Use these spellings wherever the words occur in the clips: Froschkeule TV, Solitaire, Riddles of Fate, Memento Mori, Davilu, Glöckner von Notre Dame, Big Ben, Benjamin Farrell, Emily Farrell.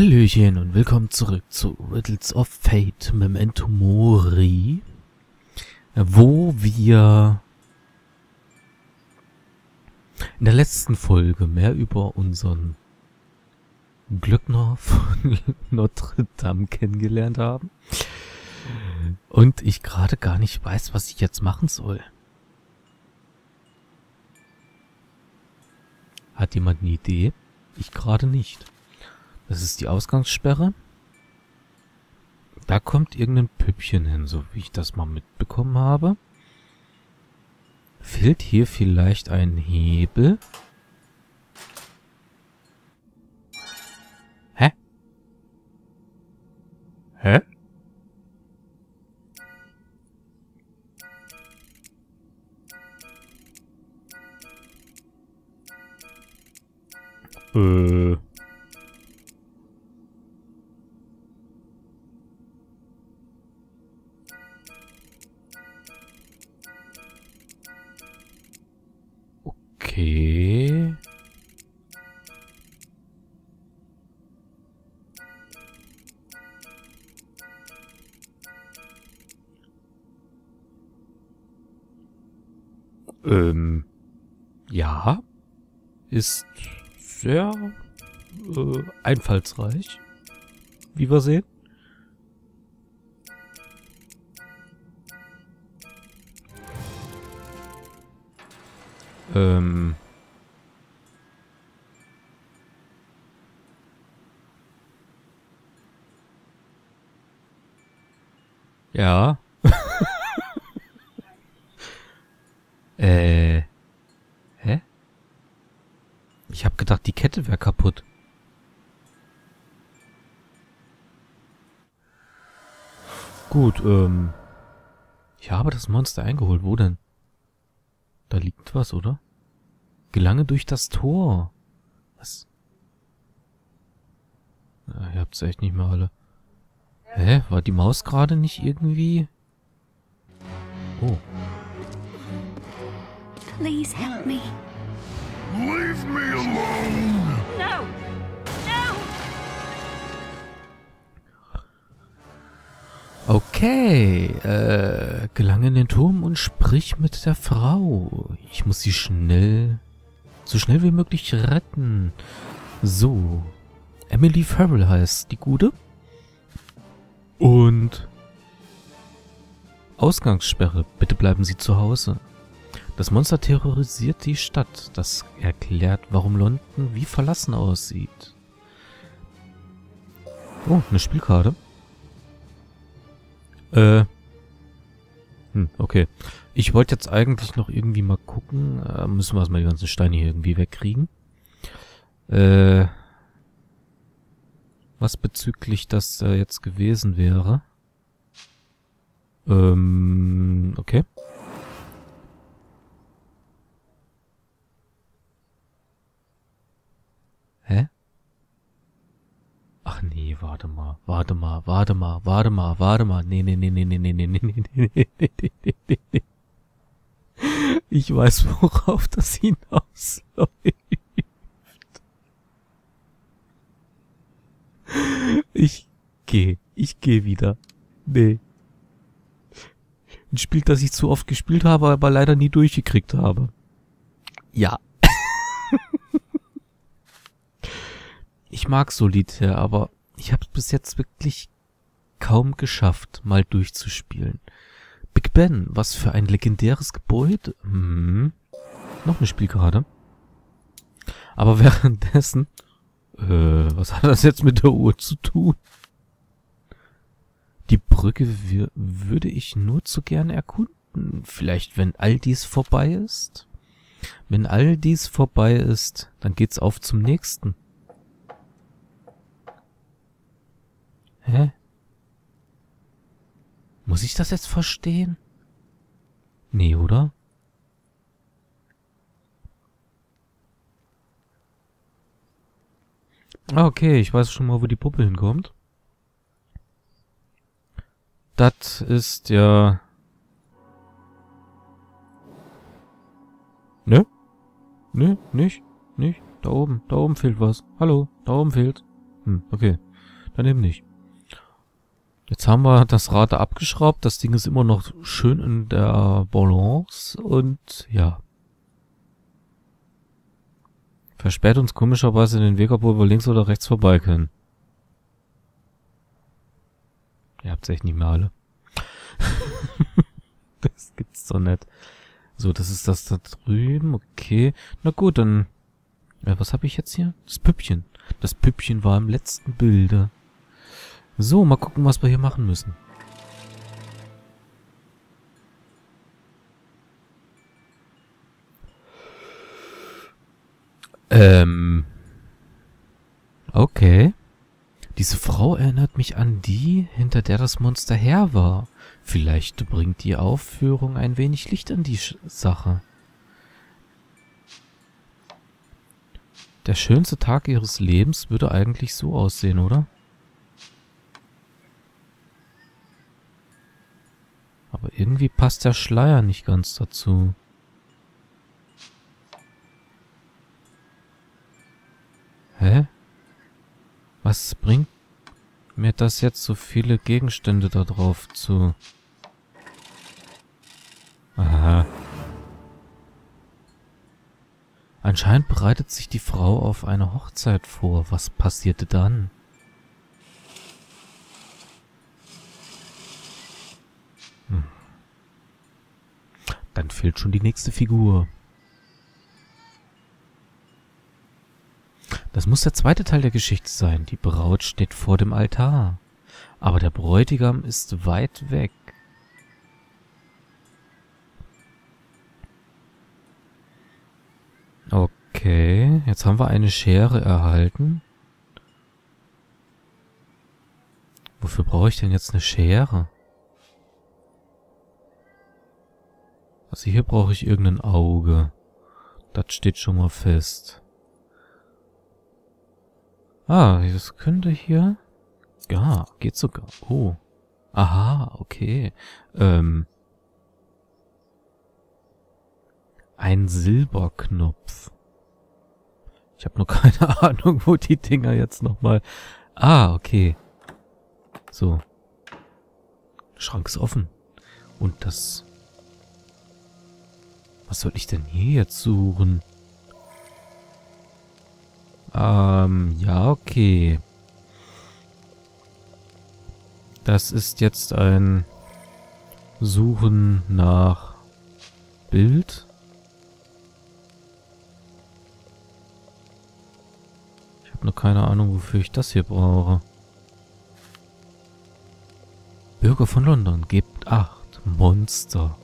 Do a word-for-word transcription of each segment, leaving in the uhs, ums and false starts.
Hallöchen und willkommen zurück zu Riddles of Fate, Memento Mori, wo wir in der letzten Folge mehr über unseren Glöckner von Notre Dame kennengelernt haben und ich gerade gar nicht weiß, was ich jetzt machen soll. Hat jemand eine Idee? Ich gerade nicht. Das ist die Ausgangssperre. Da kommt irgendein Püppchen hin, so wie ich das mal mitbekommen habe. Fehlt hier vielleicht ein Hebel? Hä? Hä? Äh... Okay. Ähm, ja, ist sehr äh, einfallsreich, wie wir sehen. Ähm. Ja. äh. Hä? Ich hab gedacht, die Kette wäre kaputt. Gut, ähm. ich habe das Monster eingeholt. Wo denn? Da liegt was, oder? Gelange durch das Tor. Was? Ja, ihr habt's echt nicht mehr alle. Hä? War die Maus gerade nicht irgendwie? Oh. Please help me. Leave me alone. No. No. Okay. Äh, gelange in den Turm und sprich mit der Frau. Ich muss sie schnell, so schnell wie möglich retten. So. Emily Farrell heißt die Gute. Und Ausgangssperre. Bitte bleiben Sie zu Hause. Das Monster terrorisiert die Stadt. Das erklärt, warum London wie verlassen aussieht. Oh, eine Spielkarte. Äh. Hm, okay. Ich wollte jetzt eigentlich noch irgendwie mal gucken. Äh, müssen wir erstmal die ganzen Steine hier irgendwie wegkriegen. Äh. Was bezüglich das äh, jetzt gewesen wäre. Ähm, okay. Hä? Ach nee, warte mal, warte mal, warte mal, warte mal, warte mal. Nee, nee, nee, nee, nee, nee, nee, nee, nee, nee, nee, nee, nee, nee. Ich weiß, worauf das hinausläuft. Ich gehe. Ich gehe wieder. Nee. Ein Spiel, das ich zu oft gespielt habe, aber leider nie durchgekriegt habe. Ja. Ich mag Solitaire, aber ich habe es bis jetzt wirklich kaum geschafft, mal durchzuspielen. Big Ben, was für ein legendäres Gebäude. Hm. Noch eine Spielkarte. Aber währenddessen... Äh, was hat das jetzt mit der Uhr zu tun? Die Brücke würde ich nur zu gern erkunden. Vielleicht, wenn all dies vorbei ist. Wenn all dies vorbei ist, dann geht's auf zum nächsten. Hä? Muss ich das jetzt verstehen? Nee, oder? Okay, ich weiß schon mal, wo die Puppe hinkommt. Das ist ja... Ne? Ne, nicht, nicht. Da oben, da oben fehlt was. Hallo, da oben fehlt. Hm, okay. Dann eben nicht. Jetzt haben wir das Rad abgeschraubt. Das Ding ist immer noch schön in der Balance. Und ja. Versperrt uns komischerweise den Weg, obwohl wir links oder rechts vorbei können. Ihr habt es echt nicht mehr alle. Das gibt's doch nicht. So, das ist das da drüben. Okay. Na gut, dann... Ja, was habe ich jetzt hier? Das Püppchen. Das Püppchen war im letzten Bilde. So, mal gucken, was wir hier machen müssen. Ähm. Okay. Diese Frau erinnert mich an die, hinter der das Monster her war. Vielleicht bringt die Aufführung ein wenig Licht an die Sache. Der schönste Tag ihres Lebens würde eigentlich so aussehen, oder? Aber irgendwie passt der Schleier nicht ganz dazu. Hä? Was bringt mir das jetzt, so viele Gegenstände da drauf zu? Aha. Anscheinend bereitet sich die Frau auf eine Hochzeit vor. Was passierte dann? Hm. Dann fehlt schon die nächste Figur. Das muss der zweite Teil der Geschichte sein. Die Braut steht vor dem Altar. Aber der Bräutigam ist weit weg. Okay, jetzt haben wir eine Schere erhalten. Wofür brauche ich denn jetzt eine Schere? Also hier brauche ich irgendein Auge. Das steht schon mal fest. Ah, das könnte hier... Ja, geht sogar. Oh. Aha, okay. Ähm. Ein Silberknopf. Ich habe nur keine Ahnung, wo die Dinger jetzt nochmal... Ah, okay. So. Schrank ist offen. Und das... Was soll ich denn hier jetzt suchen? Ähm, ja, okay. Das ist jetzt ein Suchen nach Bild. Ich habe noch keine Ahnung, wofür ich das hier brauche. Bürger von London, gebt acht. Monster.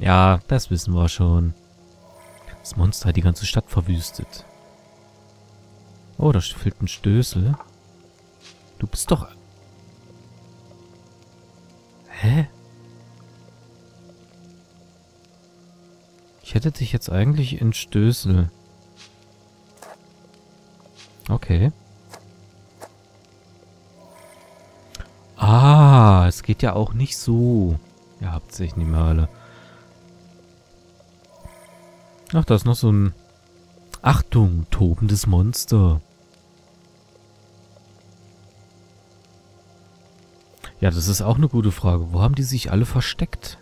Ja, das wissen wir schon. Das Monster hat die ganze Stadt verwüstet. Oh, da fehlt ein Stößel. Du bist doch... Hä? Ich hätte dich jetzt eigentlich in Stößel. Okay. Ah, es geht ja auch nicht so. Ihr habt sich nicht mehr alle. Ach, da ist noch so ein... Achtung, tobendes Monster. Ja, das ist auch eine gute Frage. Wo haben die sich alle versteckt?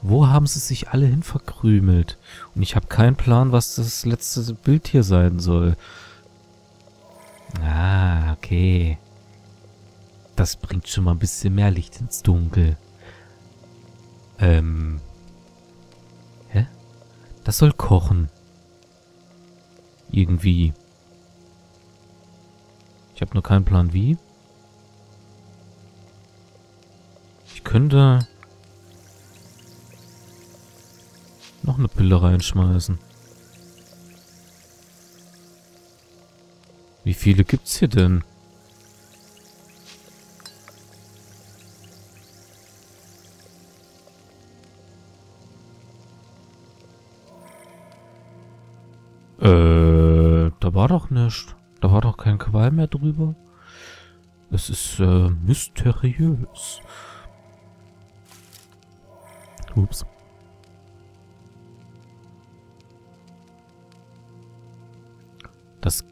Wo haben sie sich alle hin verkrümelt? Und ich habe keinen Plan, was das letzte Bild hier sein soll. Ah, okay. Das bringt schon mal ein bisschen mehr Licht ins Dunkel. Ähm... Das soll kochen. Irgendwie. Ich habe nur keinen Plan wie. Ich könnte... noch eine Pille reinschmeißen. Wie viele gibt's hier denn? Äh, da war doch nichts. Da war doch kein Qual mehr drüber. Es ist, äh, mysteriös. Ups. Das...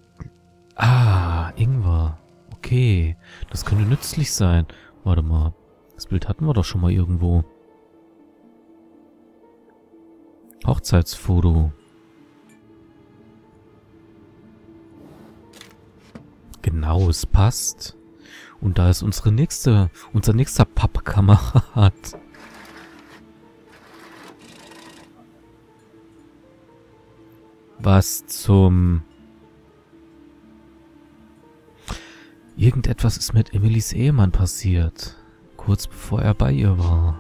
Ah, Ingwer. Okay, das könnte nützlich sein. Warte mal, das Bild hatten wir doch schon mal irgendwo. Hochzeitsfoto. Genau, es passt. Und da ist unsere nächste, unser nächster Pappkamerad. Was zum... Irgendetwas ist mit Emilys Ehemann passiert. Kurz bevor er bei ihr war.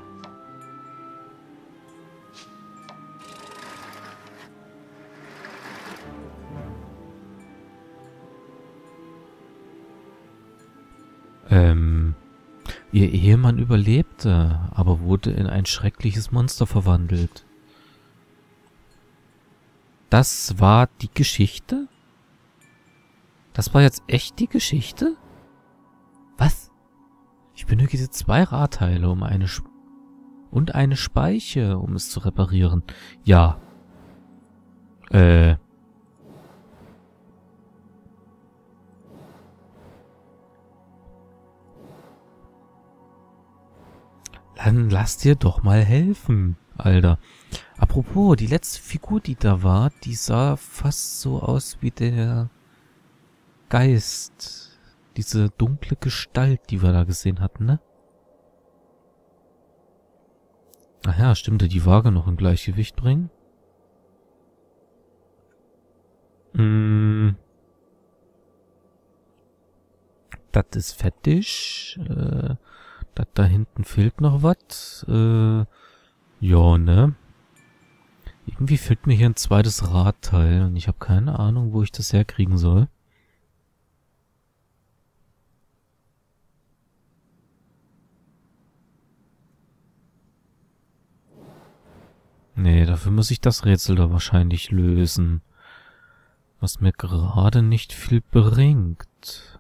Ähm, ihr Ehemann überlebte, aber wurde in ein schreckliches Monster verwandelt. Das war die Geschichte? Das war jetzt echt die Geschichte? Was? Ich benötige zwei Radteile um eine Sp- und eine Speiche, um es zu reparieren. Ja. Äh... Dann lass dir doch mal helfen, Alter. Apropos, die letzte Figur, die da war, die sah fast so aus wie der Geist. Diese dunkle Gestalt, die wir da gesehen hatten, ne? Ach ja, stimmte die Waage noch in Gleichgewicht bringen? Hm. Das ist fettig. Äh... Das da hinten fehlt noch was. Äh, ja, ne? Irgendwie fehlt mir hier ein zweites Radteil und ich habe keine Ahnung, wo ich das herkriegen soll. Nee, dafür muss ich das Rätsel da wahrscheinlich lösen. Was mir gerade nicht viel bringt.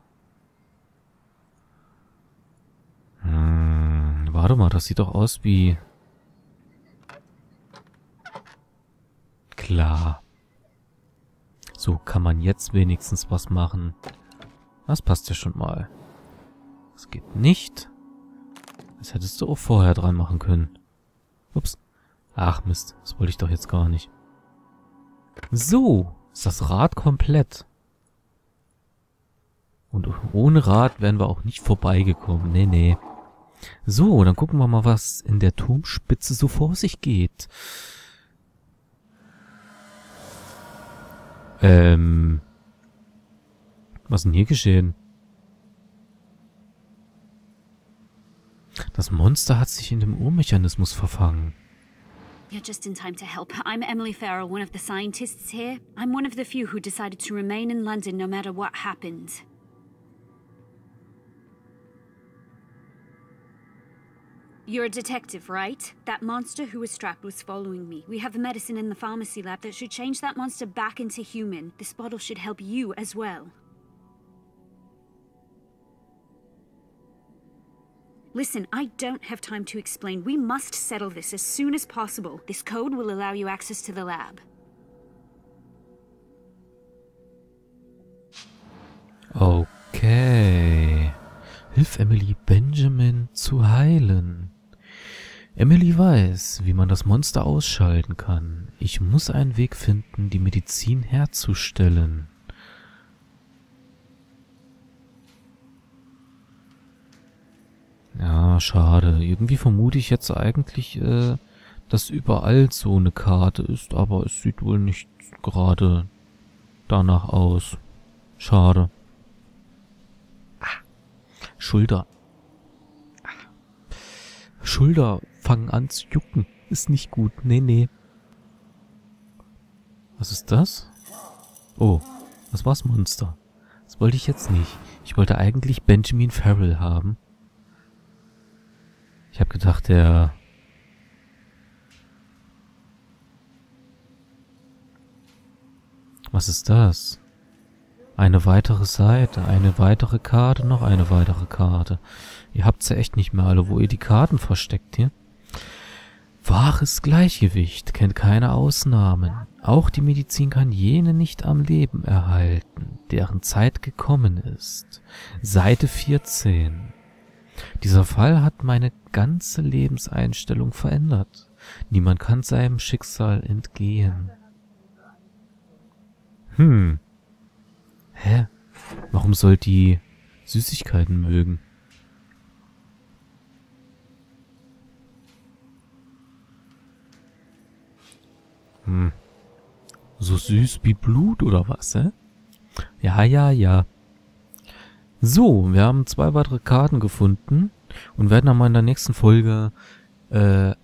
Hm, warte mal, das sieht doch aus wie... Klar. So kann man jetzt wenigstens was machen. Das passt ja schon mal. Das geht nicht. Das hättest du auch vorher dran machen können. Ups. Ach Mist, das wollte ich doch jetzt gar nicht. So, ist das Rad komplett. Und ohne Rad wären wir auch nicht vorbeigekommen. Nee, nee. So, dann gucken wir mal, was in der Turmspitze so vor sich geht. Ähm. Was ist denn hier geschehen? Das Monster hat sich in dem Uhrmechanismus verfangen. You're just in time to help. I'm Emily Farrell, one of the scientists here. I'm one of the few who decided to remain in London no matter what happened. You're a detective, right? That monster who was strapped was following me. We have a medicine in the pharmacy lab that should change that monster back into human. This bottle should help you as well. Listen, I don't have time to explain. We must settle this as soon as possible. This code will allow you access to the lab. Okay. Hilf Emily, Benjamin zu heilen. Emily weiß, wie man das Monster ausschalten kann. Ich muss einen Weg finden, die Medizin herzustellen. Ja, schade. Irgendwie vermute ich jetzt eigentlich, äh, dass überall so eine Karte ist, aber es sieht wohl nicht gerade danach aus. Schade. Ah. Schulter. Ah. Schulter fangen an zu jucken. Ist nicht gut. Nee, nee. Was ist das? Oh, das war's Monster. Das wollte ich jetzt nicht. Ich wollte eigentlich Benjamin Farrell haben. Ich habe gedacht, der... Was ist das? Eine weitere Seite, eine weitere Karte, noch eine weitere Karte. Ihr habt sie echt nicht mehr alle, wo ihr die Karten versteckt hier. Wahres Gleichgewicht kennt keine Ausnahmen. Auch die Medizin kann jene nicht am Leben erhalten. deren Zeit gekommen ist. Seite vierzehn. Dieser Fall hat meine ganze Lebenseinstellung verändert. Niemand kann seinem Schicksal entgehen. Hm. Hä? Warum soll die Süßigkeiten mögen? Hm. So süß wie Blut oder was, hä? Ja, ja, ja. So, wir haben zwei weitere Karten gefunden und werden dann mal in der nächsten Folge äh,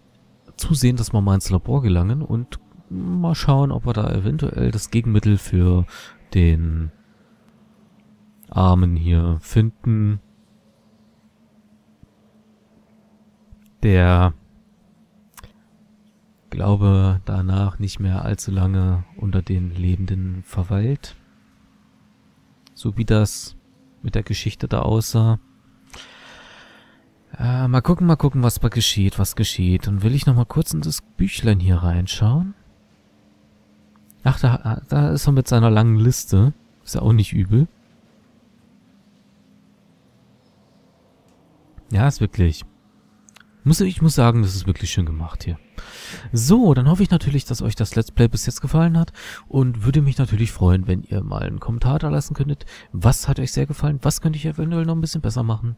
zusehen, dass wir mal ins Labor gelangen und mal schauen, ob wir da eventuell das Gegenmittel für den Armen hier finden, der, glaube, danach nicht mehr allzu lange unter den Lebenden verweilt. So wie das mit der Geschichte da aussah. Äh, mal gucken, mal gucken, was da geschieht, was geschieht. Und will ich noch mal kurz in das Büchlein hier reinschauen? Ach, da, da ist er mit seiner langen Liste. Ist ja auch nicht übel. Ja, ist wirklich... Muss, ich muss sagen, das ist wirklich schön gemacht hier. So, dann hoffe ich natürlich, dass euch das Let's Play bis jetzt gefallen hat und würde mich natürlich freuen, wenn ihr mal einen Kommentar da lassen könntet. Was hat euch sehr gefallen? Was könnte ich eventuell noch ein bisschen besser machen?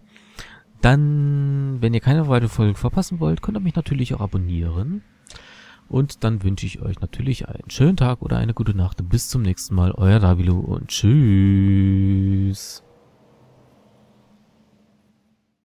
Dann, wenn ihr keine weitere Folge verpassen wollt, könnt ihr mich natürlich auch abonnieren. Und dann wünsche ich euch natürlich einen schönen Tag oder eine gute Nacht. Bis zum nächsten Mal, euer Davilu und tschüss.